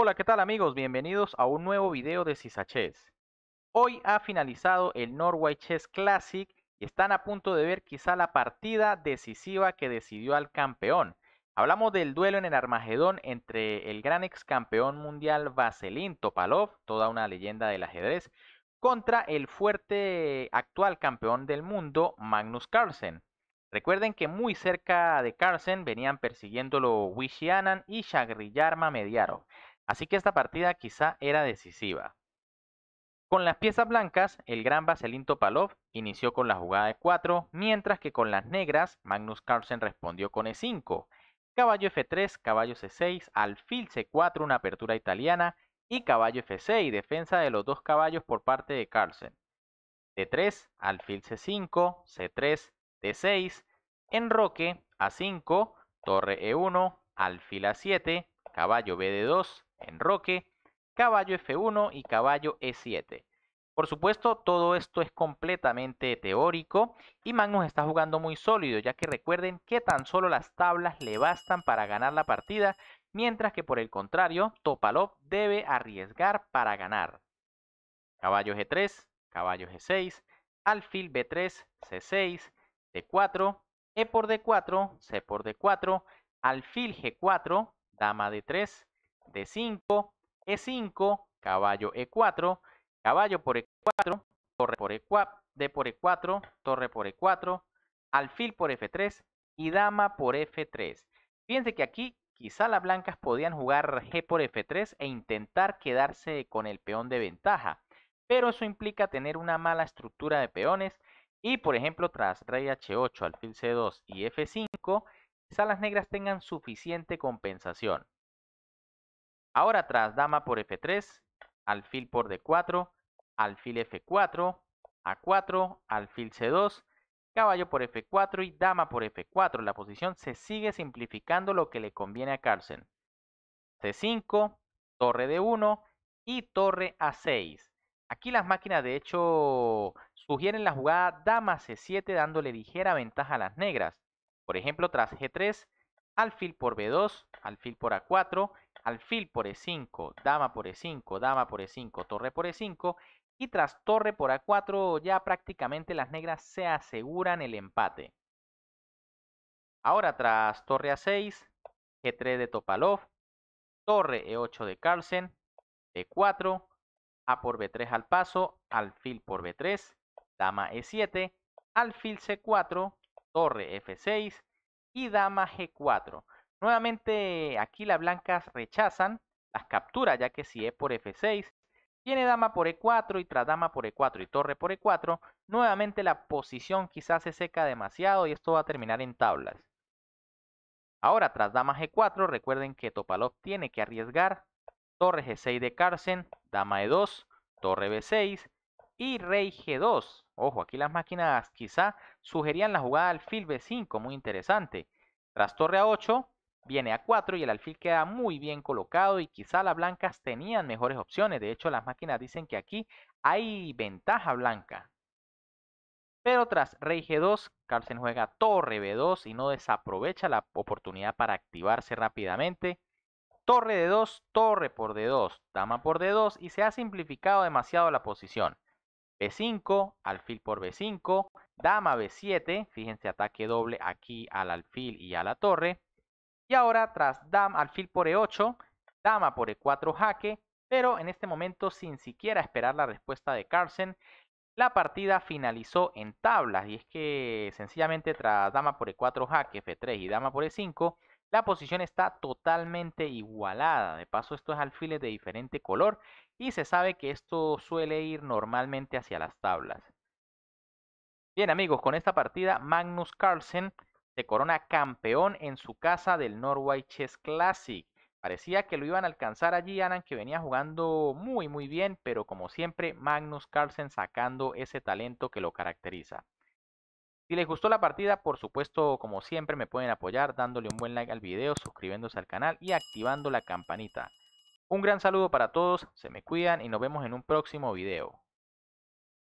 Hola, ¿qué tal amigos? Bienvenidos a un nuevo video de Chess. Hoy ha finalizado el Norway Chess Classic y están a punto de ver quizá la partida decisiva que decidió al campeón. Hablamos del duelo en el Armagedón entre el gran ex campeón mundial Vaselin Topalov, toda una leyenda del ajedrez, contra el fuerte actual campeón del mundo Magnus Carlsen. Recuerden que muy cerca de Carlsen venían persiguiéndolo Wishi Annan y Shagriyar Mamediarov. Así que esta partida quizá era decisiva. Con las piezas blancas, el gran Vaselin Topalov inició con la jugada de 4, mientras que con las negras, Magnus Carlsen respondió con E5, caballo F3, caballo C6, alfil C4, una apertura italiana, y caballo F6, defensa de los dos caballos por parte de Carlsen. D3, alfil C5, C3, D6, enroque, A5, torre E1, alfil A7, caballo BD2, enroque, caballo F1 y caballo E7. Por supuesto, todo esto es completamente teórico y Magnus está jugando muy sólido, ya que recuerden que tan solo las tablas le bastan para ganar la partida, mientras que por el contrario, Topalov debe arriesgar para ganar. Caballo G3, caballo G6, alfil B3, C6, D4, E por D4, C por D4, alfil G4, dama D3, D5, E5, caballo E4, caballo por E4, torre por E4, D por E4, torre por E4, alfil por F3 y dama por F3. Fíjense que aquí quizá las blancas podían jugar G por F3 e intentar quedarse con el peón de ventaja, pero eso implica tener una mala estructura de peones y, por ejemplo, tras rey H8, alfil C2 y F5, quizá las negras tengan suficiente compensación. Ahora tras dama por F3, alfil por D4, alfil F4, A4, alfil C2, caballo por F4 y dama por F4. La posición se sigue simplificando, lo que le conviene a Carlsen. C5, torre D1 y torre A6. Aquí las máquinas de hecho sugieren la jugada dama C7 dándole ligera ventaja a las negras. Por ejemplo, tras G3, alfil por B2, alfil por A4, alfil por E5, dama por E5, dama por E5, torre por E5 y tras torre por A4 ya prácticamente las negras se aseguran el empate. Ahora tras torre A6, G3 de Topalov, torre E8 de Carlsen, D4, A por B3 al paso, alfil por B3, dama E7, alfil C4, torre F6 y dama G4. Nuevamente aquí las blancas rechazan las capturas, ya que si E por F6 tiene dama por E4 y tras dama por E4 y torre por E4, nuevamente la posición quizás se seca demasiado y esto va a terminar en tablas. Ahora tras dama G4, recuerden que Topalov tiene que arriesgar, torre G6 de Carlsen, dama E2, torre B6 y rey G2. Ojo, aquí las máquinas quizá sugerían la jugada alfil B5, muy interesante. Tras torre A8, viene A4 y el alfil queda muy bien colocado y quizá las blancas tenían mejores opciones. De hecho, las máquinas dicen que aquí hay ventaja blanca. Pero tras rey G2, Carlsen juega torre B2 y no desaprovecha la oportunidad para activarse rápidamente. Torre D2, torre por D2, dama por D2 y se ha simplificado demasiado la posición. B5, alfil por B5, dama B7, fíjense ataque doble aquí al alfil y a la torre. Y ahora tras dama, alfil por E8, dama por E4 jaque, pero en este momento sin siquiera esperar la respuesta de Carlsen, la partida finalizó en tablas. Y es que sencillamente tras dama por E4 jaque, F3 y dama por E5, la posición está totalmente igualada. De paso, esto es alfiles de diferente color y se sabe que esto suele ir normalmente hacia las tablas. Bien amigos, con esta partida Magnus Carlsen se corona campeón en su casa del Norway Chess Classic. Parecía que lo iban a alcanzar allí Annan, que venía jugando muy bien, pero como siempre Magnus Carlsen sacando ese talento que lo caracteriza. Si les gustó la partida, por supuesto, como siempre me pueden apoyar dándole un buen like al video, suscribiéndose al canal y activando la campanita. Un gran saludo para todos, se me cuidan y nos vemos en un próximo video.